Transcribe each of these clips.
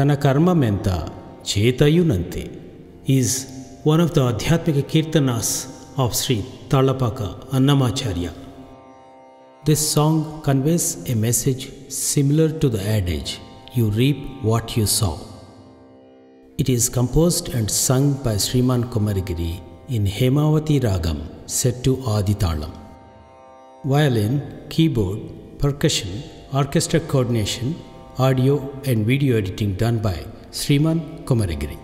Tanakarmamenta Chetayunante is one of the Adhyatmika Kirtanas of Sri Talapaka Annamacharya. This song conveys a message similar to the adage, "You reap what you sow." It is composed and sung by Sriman Komaragiri in Hemavati Ragam set to Aditalam. Violin, keyboard, percussion, orchestra coordination, audio and video editing done by Sriman Komaragiri.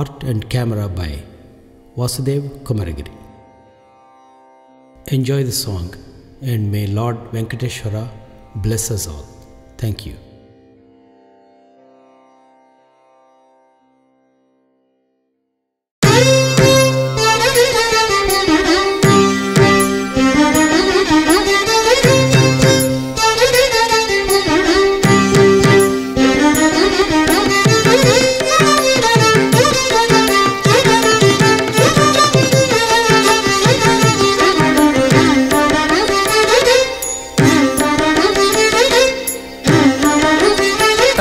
Art and camera by Vasudev Komaragiri. Enjoy the song, and may Lord Venkateshwara bless us all. Thank you.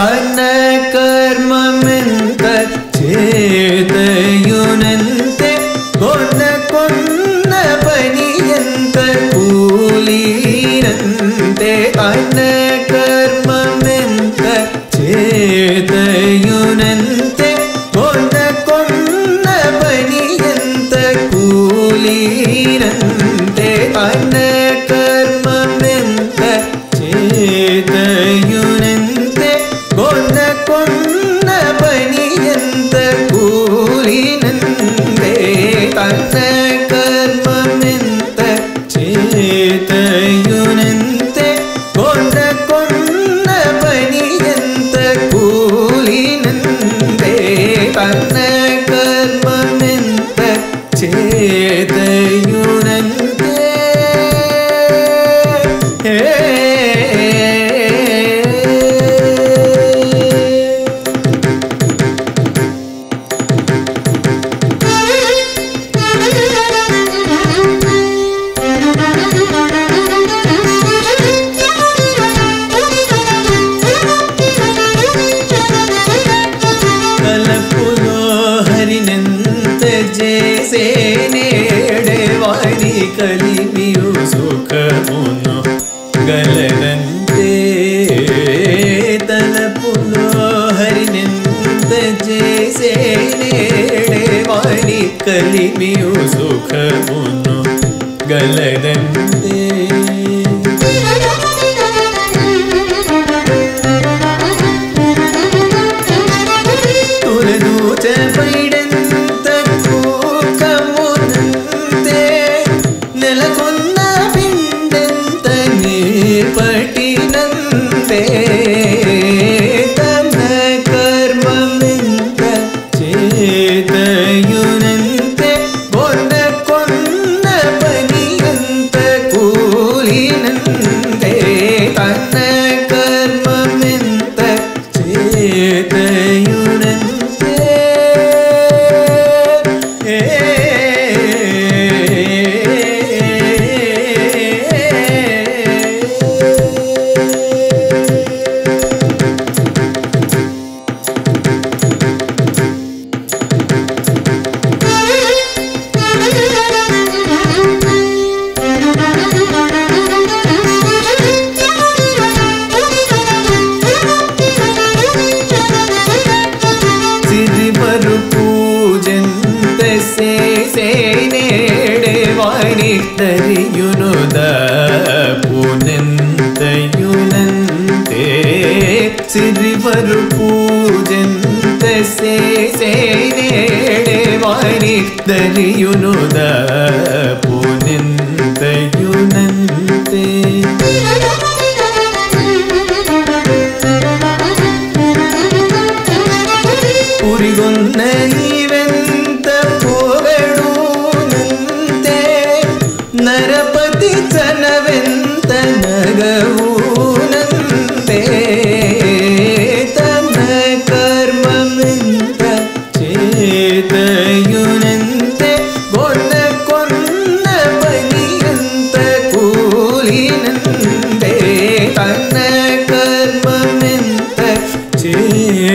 Tanakarmamenta chetayunante konna paniyante poolirante tanakarmamenta chetayunante konna paniyante poolirante tanakarmamenta chetayunante konna paniyante poolinante tanakarmamenta chetayunante konna paniyante poolinante tanakarmamenta chetayunante ಕಲಿಮಿಯು ಸುಖವನ್ನು ಗಲನಂತೆ ತಲಪುಲು ಹರಿನಂತ ಜೇಸೇ ನೇಡೆವಾರಿ ಕಲಿಮಿಯು ಸುಖವನ್ನು ಗಲನಂತೆ ತುಲದು ಚೈಡಂತ ಪಟಿನಂತೆ ತನಕರ್ಮಮೆಂತೆ ಚೇತಯುನಂತೆ ಕೊನ್ನ ಪನಿಯಂತೆ ಕೂಲಿನಂತೆ ತನಕರ್ಮಮೆಂತೆ ಚೇತಯುನಂತೆ ಯುನುದ ಪುನಂತಯುನಂತೆ ಸಿರಿವರು ಪೂಜಂತ ಸೇನೆಡೆ ವಾರಿದರಿಯುನುದ ಪುನಂತಯುನಂತೆ ಪುರಿಗೊಂದ ನರಪತಿ ಚನವೆಂತ ನಗವೂನಂತೆ ತನಕರ್ಮಮೆಂತ ಚೇತಯುನಂತೆ ಕೊನ್ನ ಪನಿಯಂತ ಕೂಲಿನಂತೆ ತನಕರ್ಮಮೆಂತ ಚೇತಯುನಂತೆ